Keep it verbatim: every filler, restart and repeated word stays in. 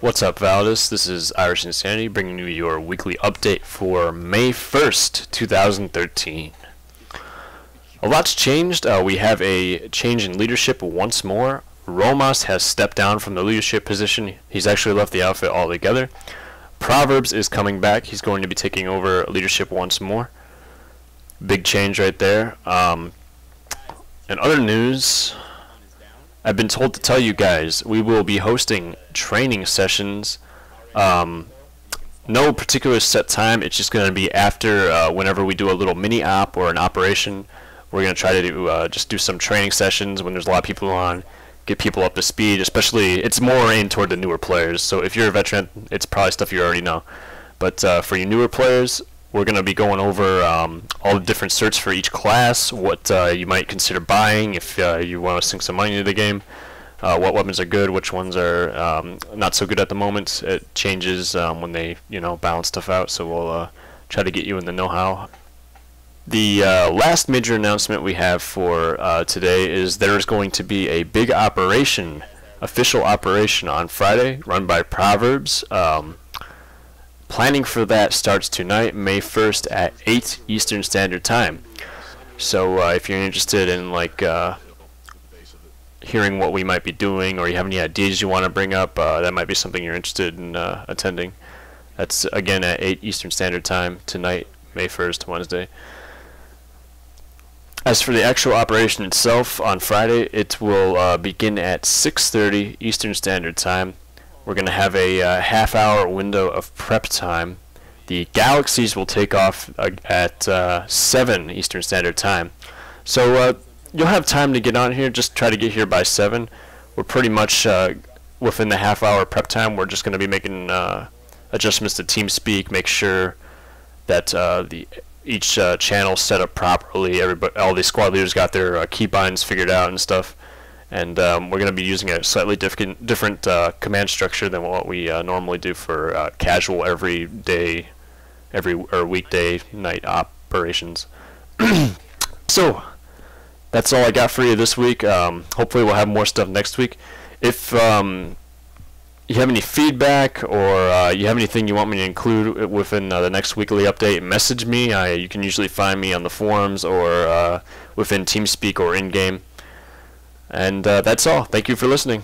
What's up, Validus? This is Irish Insanity bringing you your weekly update for May first, two thousand thirteen. A lot's changed. Uh, we have a change in leadership once more. Romas has stepped down from the leadership position. He's actually left the outfit altogether. Proverbs is coming back. He's going to be taking over leadership once more. Big change right there. Um, in other news, I've been told to tell you guys we will be hosting training sessions. Um, no particular set time. It's just going to be after uh, whenever we do a little mini op or an operation. We're going to try to do, uh, just do some training sessions when there's a lot of people on, get people up to speed. Especially, it's more aimed toward the newer players. So if you're a veteran, it's probably stuff you already know. But uh, for you newer players, we're going to be going over um, all the different certs for each class, what uh, you might consider buying if uh, you want to sink some money into the game, uh, what weapons are good, which ones are um, not so good at the moment. It changes um, when they, you know, balance stuff out, so we'll uh, try to get you in the know-how. The uh, last major announcement we have for uh, today is there's going to be a big operation, official operation on Friday, run by Proverbs. Um, Planning for that starts tonight, May first at eight Eastern Standard Time. So uh, if you're interested in like uh, hearing what we might be doing, or you have any ideas you want to bring up, uh, that might be something you're interested in uh, attending. That's again at eight Eastern Standard Time tonight, May first, Wednesday. As for the actual operation itself on Friday, it will uh, begin at six thirty Eastern Standard Time. We're going to have a uh, half-hour window of prep time. The galaxies will take off uh, at uh, seven Eastern Standard Time. So uh, you'll have time to get on here. Just try to get here by seven. We're pretty much uh, within the half-hour prep time. We're just going to be making uh, adjustments to TeamSpeak, make sure that uh, the each uh, channel set up properly. Everybody, all the squad leaders got their uh, keybinds figured out and stuff. And um, we're going to be using a slightly different, different uh, command structure than what we uh, normally do for uh, casual everyday, every or weekday night operations. So that's all I got for you this week. Um, hopefully we'll have more stuff next week. If um, you have any feedback or uh, you have anything you want me to include within uh, the next weekly update, message me. I, you can usually find me on the forums or uh, within TeamSpeak or in-game. And uh, that's all. Thank you for listening.